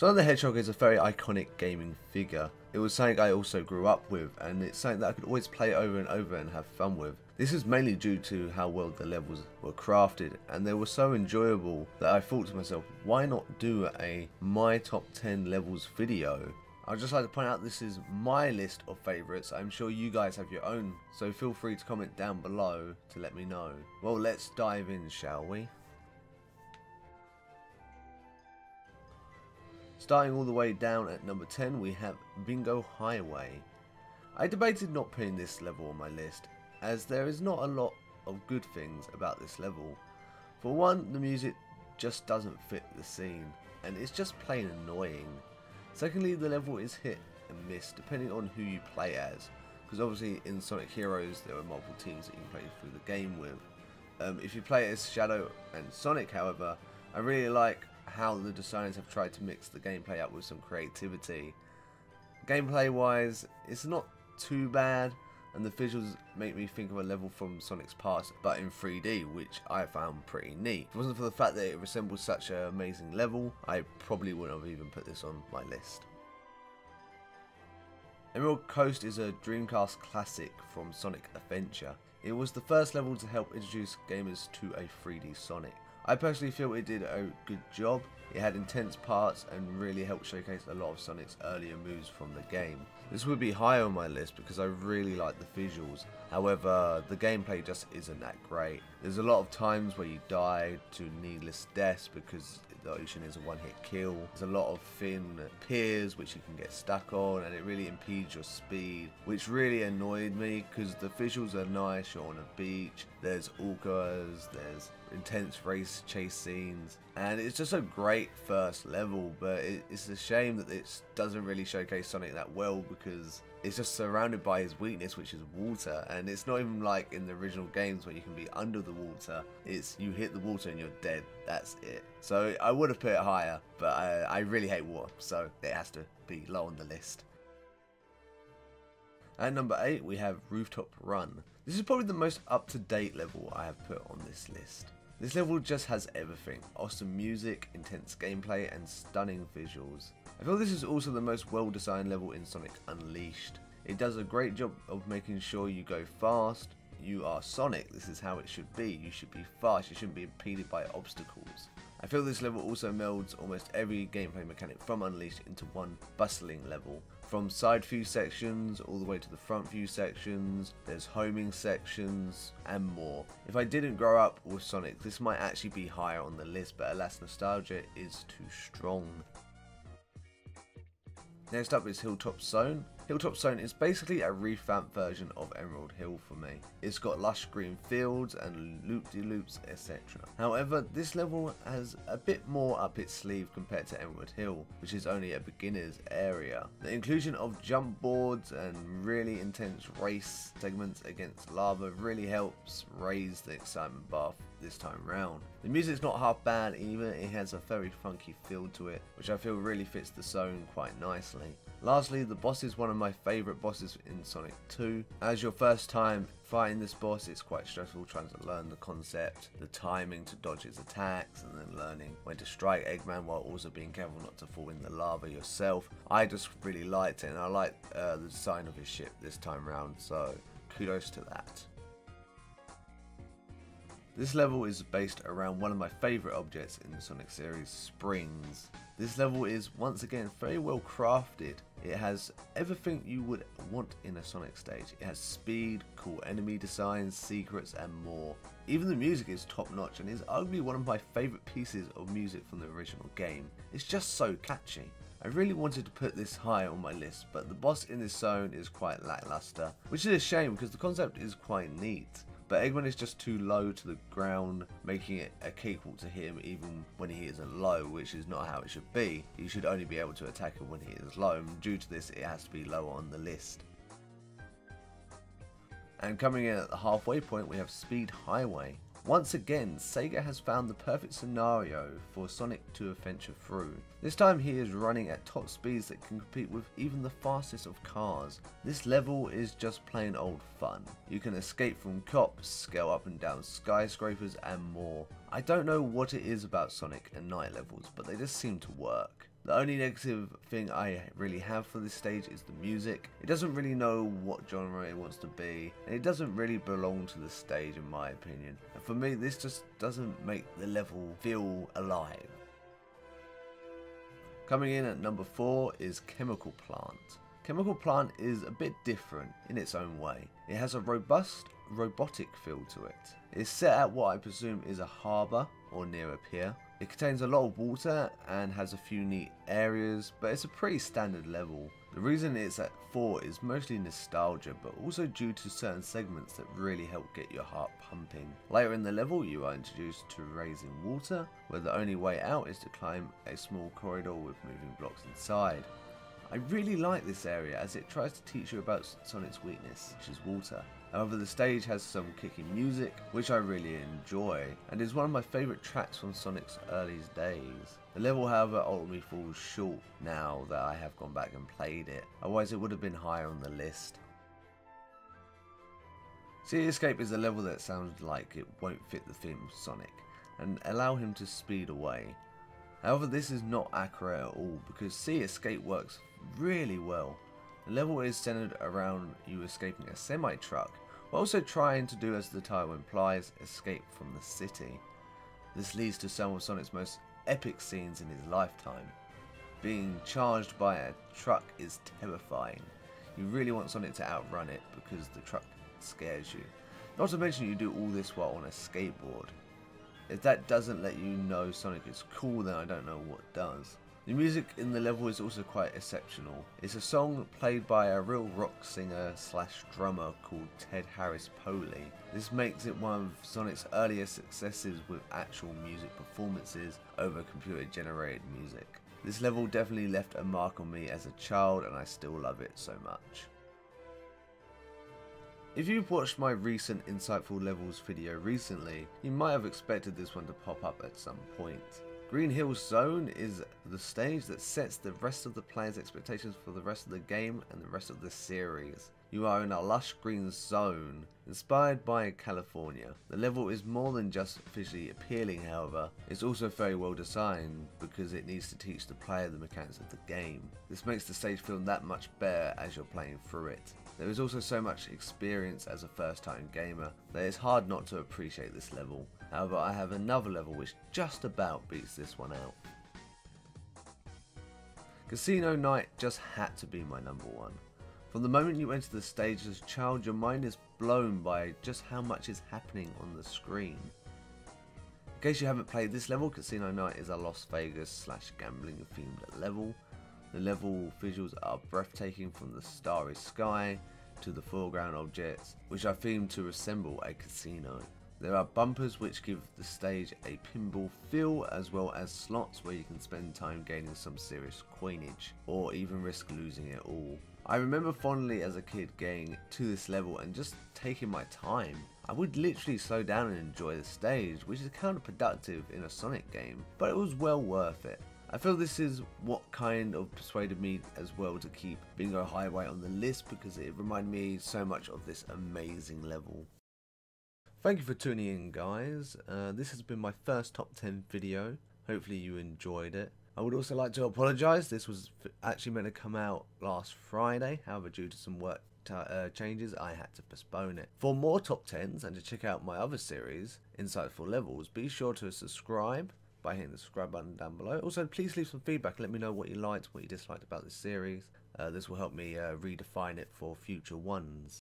Sonic the Hedgehog is a very iconic gaming figure. It was something I also grew up with, and it's something that I could always play over and over and have fun with. This is mainly due to how well the levels were crafted, and they were so enjoyable that I thought to myself, why not do a My Top 10 Levels video? I'd just like to point out this is my list of favourites. I'm sure you guys have your own, so feel free to comment down below to let me know. Well, let's dive in, shall we? Starting all the way down at number 10, we have Bingo Highway. I debated not putting this level on my list, as there is not a lot of good things about this level. For one, the music just doesn't fit the scene, and it's just plain annoying. Secondly, the level is hit and miss depending on who you play as, because obviously in Sonic Heroes there are multiple teams that you can play through the game with. If you play as Shadow and Sonic, however, I really like how the designers have tried to mix the gameplay up with some creativity. Gameplay wise, it's not too bad, and the visuals make me think of a level from Sonic's past but in 3D, which I found pretty neat. If it wasn't for the fact that it resembles such an amazing level, I probably wouldn't have even put this on my list. Emerald Coast is a Dreamcast classic from Sonic Adventure. It was the first level to help introduce gamers to a 3D Sonic. I personally feel it did a good job. It had intense parts and really helped showcase a lot of Sonic's earlier moves from the game. This would be high on my list because I really like the visuals. However, the gameplay just isn't that great. There's a lot of times where you die to needless deaths because the ocean is a one-hit kill. There's a lot of thin piers which you can get stuck on, and it really impedes your speed, which really annoyed me because the visuals are nice. You're on a beach, there's orcas, there's intense race chase scenes, and it's just a great first level, but it's a shame that it doesn't really showcase Sonic that well because it's just surrounded by his weakness, which is water, and it's not even like in the original games where you can be under the water. It's you hit the water and you're dead, that's it. So I would have put it higher, but I really hate water, so it has to be low on the list. At number 8 we have Rooftop Run. This is probably the most up-to-date level I have put on this list. This level just has everything: awesome music, intense gameplay, and stunning visuals. I feel this is also the most well-designed level in Sonic Unleashed. It does a great job of making sure you go fast. You are Sonic, this is how it should be. You should be fast, you shouldn't be impeded by obstacles. I feel this level also melds almost every gameplay mechanic from Unleashed into one bustling level. From side view sections all the way to the front view sections, there's homing sections and more. If I didn't grow up with Sonic, this might actually be higher on the list, but alas, nostalgia is too strong. Next up is Hilltop Zone. Hilltop Zone is basically a revamped version of Emerald Hill for me. It's got lush green fields and loop-de-loops, etc. However, this level has a bit more up its sleeve compared to Emerald Hill, which is only a beginner's area. The inclusion of jump boards and really intense race segments against lava really helps raise the excitement bar this time round. The music's not half bad either, it has a very funky feel to it, which I feel really fits the zone quite nicely. Lastly, the boss is one of my favourite bosses in Sonic 2. As your first time fighting this boss, it's quite stressful trying to learn the concept, the timing to dodge its attacks, and then learning when to strike Eggman while also being careful not to fall in the lava yourself. I just really liked it, and I liked the design of his ship this time round, so kudos to that. This level is based around one of my favourite objects in the Sonic series, springs. This level is once again very well crafted. It has everything you would want in a Sonic stage. It has speed, cool enemy designs, secrets, and more. Even the music is top notch and is arguably one of my favourite pieces of music from the original game. It's just so catchy. I really wanted to put this high on my list, but the boss in this zone is quite lackluster, which is a shame because the concept is quite neat. But Eggman is just too low to the ground, making it a cakewalk to hit him even when he is low, which is not how it should be. You should only be able to attack him when he is low, and due to this it has to be lower on the list. And coming in at the halfway point we have Speed Highway. Once again, Sega has found the perfect scenario for Sonic to adventure through. This time he is running at top speeds that can compete with even the fastest of cars. This level is just plain old fun. You can escape from cops, scale up and down skyscrapers and more. I don't know what it is about Sonic and night levels, but they just seem to work. The only negative thing I really have for this stage is the music. It doesn't really know what genre it wants to be, and it doesn't really belong to the stage in my opinion. And for me, this just doesn't make the level feel alive. Coming in at number 4 is Chemical Plant. Chemical Plant is a bit different in its own way. It has a robust, robotic feel to it. It's set at what I presume is a harbour or near a pier. It contains a lot of water and has a few neat areas, but it's a pretty standard level. The reason it's at 4 is mostly nostalgia, but also due to certain segments that really help get your heart pumping. Later in the level, you are introduced to Raising Water, where the only way out is to climb a small corridor with moving blocks inside. I really like this area as it tries to teach you about Sonic's weakness, which is water. However, the stage has some kicking music, which I really enjoy, and is one of my favourite tracks from Sonic's earliest days. The level, however, ultimately falls short now that I have gone back and played it, otherwise it would have been higher on the list. City Escape is a level that sounds like it won't fit the theme of Sonic, and allow him to speed away. However, this is not accurate at all, because City Escape works really well. The level is centered around you escaping a semi-truck, while also trying to do, as the title implies, escape from the city. This leads to some of Sonic's most epic scenes in his lifetime. Being charged by a truck is terrifying. You really want Sonic to outrun it because the truck scares you. Not to mention you do all this while on a skateboard. If that doesn't let you know Sonic is cool, then I don't know what does. The music in the level is also quite exceptional. It's a song played by a real rock singer slash drummer called Ted Harris Poley. This makes it one of Sonic's earliest successes with actual music performances over computer generated music. This level definitely left a mark on me as a child, and I still love it so much. If you've watched my recent Insightful Levels video recently, you might have expected this one to pop up at some point. Green Hill Zone is the stage that sets the rest of the player's expectations for the rest of the game and the rest of the series. You are in a lush green zone, inspired by California. The level is more than just visually appealing, however. It's also very well designed because it needs to teach the player the mechanics of the game. This makes the stage feel that much better as you're playing through it. There is also so much experience as a first-time gamer that it's hard not to appreciate this level. However, I have another level which just about beats this one out. Casino Night just had to be my number one. From the moment you enter the stage as a child, your mind is blown by just how much is happening on the screen. In case you haven't played this level, Casino Night is a Las Vegas slash gambling themed level. The level visuals are breathtaking, from the starry sky to the foreground objects, which are themed to resemble a casino. There are bumpers which give the stage a pinball feel, as well as slots where you can spend time gaining some serious coinage, or even risk losing it all. I remember fondly as a kid getting to this level and just taking my time. I would literally slow down and enjoy the stage, which is counterproductive in a Sonic game, but it was well worth it. I feel this is what kind of persuaded me as well to keep Bingo Highway on the list, because it reminded me so much of this amazing level. Thank you for tuning in, guys. This has been my first top 10 video. Hopefully you enjoyed it. I would also like to apologise. This was actually meant to come out last Friday. However, due to some work changes, I had to postpone it. For more top 10s and to check out my other series, Insightful Levels, be sure to subscribe by hitting the subscribe button down below. Also, please leave some feedback and let me know what you liked, what you disliked about this series. This will help me redefine it for future ones.